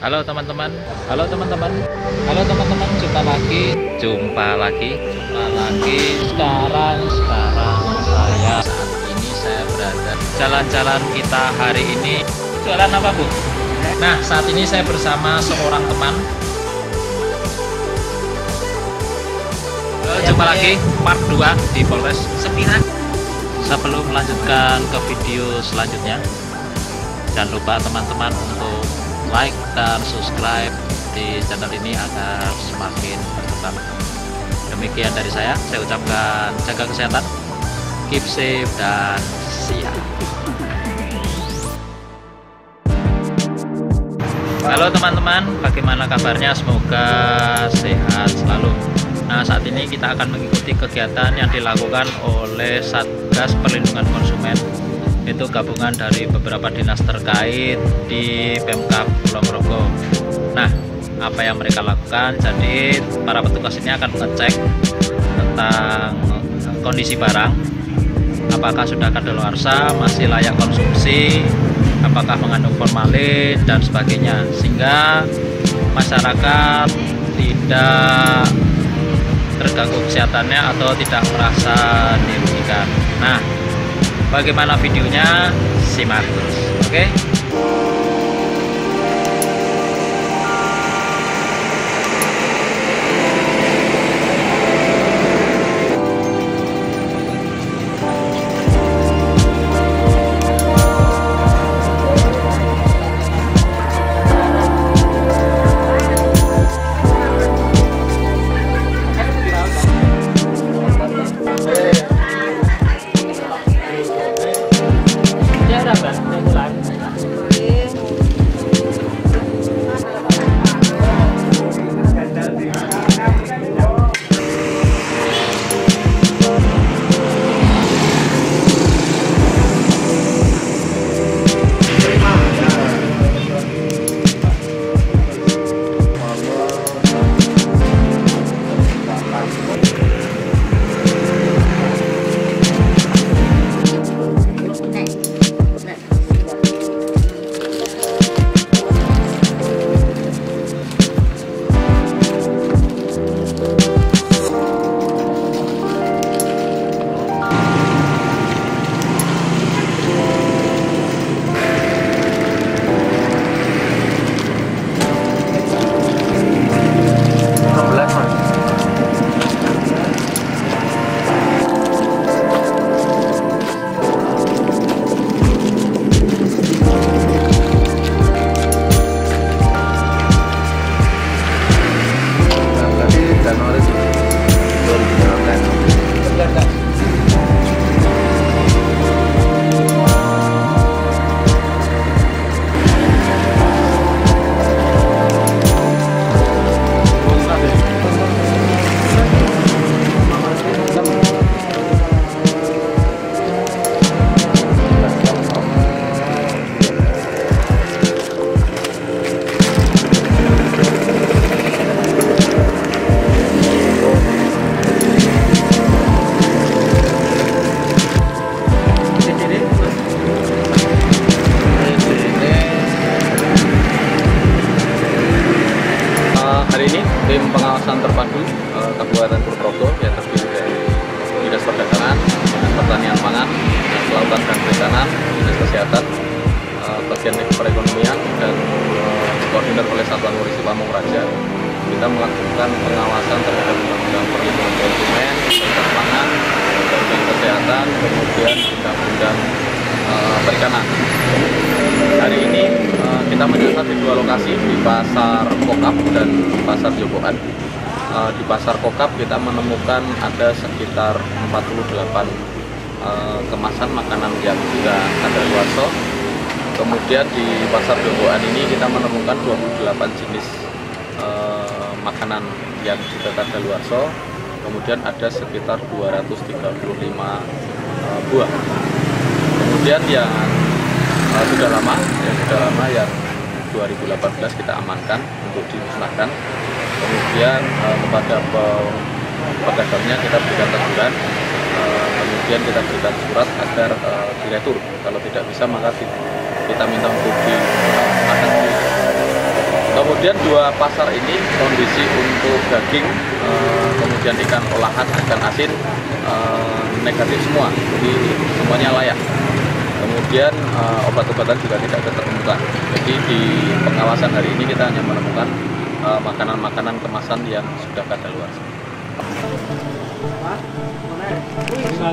Halo teman-teman, jumpa lagi. Sekarang saat ini saya berada jalan-jalan kita hari ini. Jalan apa, Bu? Nah, saat ini saya bersama seorang teman. Jumpa lagi part 2 di Polres Sepihan. Sebelum melanjutkan ke video selanjutnya, jangan lupa teman-teman untuk like dan subscribe di channel ini agar semakin berkembang. Demikian dari saya ucapkan jaga kesehatan, keep safe, dan siap. Halo teman-teman, bagaimana kabarnya? Semoga sehat selalu. Nah, saat ini kita akan mengikuti kegiatan yang dilakukan oleh Satgas Perlindungan Konsumen, itu gabungan dari beberapa dinas terkait di Pemkab Kulon Progo. Nah, apa yang mereka lakukan? Jadi para petugas ini akan mengecek tentang kondisi barang, apakah sudah kadaluarsa, masih layak konsumsi, apakah mengandung formalin dan sebagainya, sehingga masyarakat tidak terganggu kesehatannya atau tidak merasa dirugikan. Nah, bagaimana videonya? Simak terus, oke? Terpadu Kabupaten Progo yang terdiri dari Dinas Perdagangan, Dinas Pertanian Pangan, Dinas Kelautan dan Perikanan, Dinas Kesehatan, bagian perekonomian, dan koordinator oleh Satuan Polisi Pamung Raja. Kita melakukan pengawasan terhadap undang-undang perlindungan konsumen, undang-undang pangan, undang-undang kesehatan, kemudian undang-undang perikanan. Hari ini kita menyasar di dua lokasi, di Pasar Kokap dan Pasar Jombokan. Di Pasar Kokap kita menemukan ada sekitar 48 kemasan makanan yang sudah kadaluarsa. Kemudian di Pasar Jombokan ini kita menemukan 28 jenis makanan yang sudah kadaluarsa. Kemudian ada sekitar 235 buah. Kemudian yang sudah lama yang 2018 kita amankan untuk dimusnahkan. Kemudian kepada pedagangnya kita berikan teguran, kemudian kita berikan surat agar diretur. Kalau tidak bisa maka kita minta untuk dimakan. Kemudian dua pasar ini kondisi untuk daging, kemudian ikan olahan, ikan asin negatif semua, jadi semuanya layak. Kemudian obat-obatan juga tidak ketemukan. Jadi di pengawasan hari ini kita hanya menemukan makanan-makanan kemasan yang sudah kadaluarsa. Nah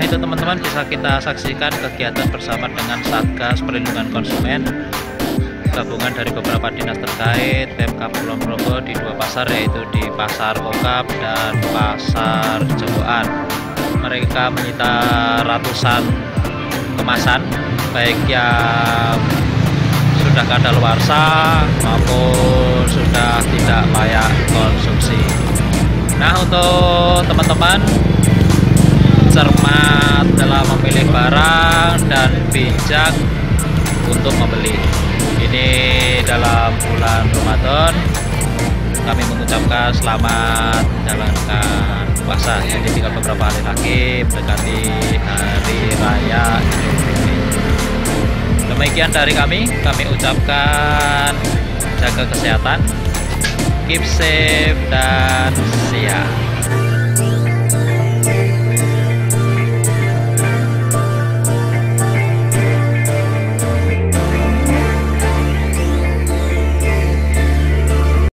itu teman-teman, bisa kita saksikan kegiatan bersama dengan Satgas Perlindungan Konsumen, gabungan dari beberapa dinas terkait, Pemkab Kulon Progo di dua pasar, yaitu di Pasar Kokap dan Pasar Jombokan. Mereka menyita ratusan kemasan, baik yang sudah kadaluarsa maupun sudah tidak layak konsumsi. Nah untuk teman-teman, cermat dalam memilih barang dan bijak untuk membeli. Ini dalam bulan Ramadan kami mengucapkan selamat menjalankan puasa. Jadi tinggal beberapa hari lagi mendekati hari raya Idul Fitri. Demikian dari kami ucapkan jaga kesehatan, keep safe dan siap.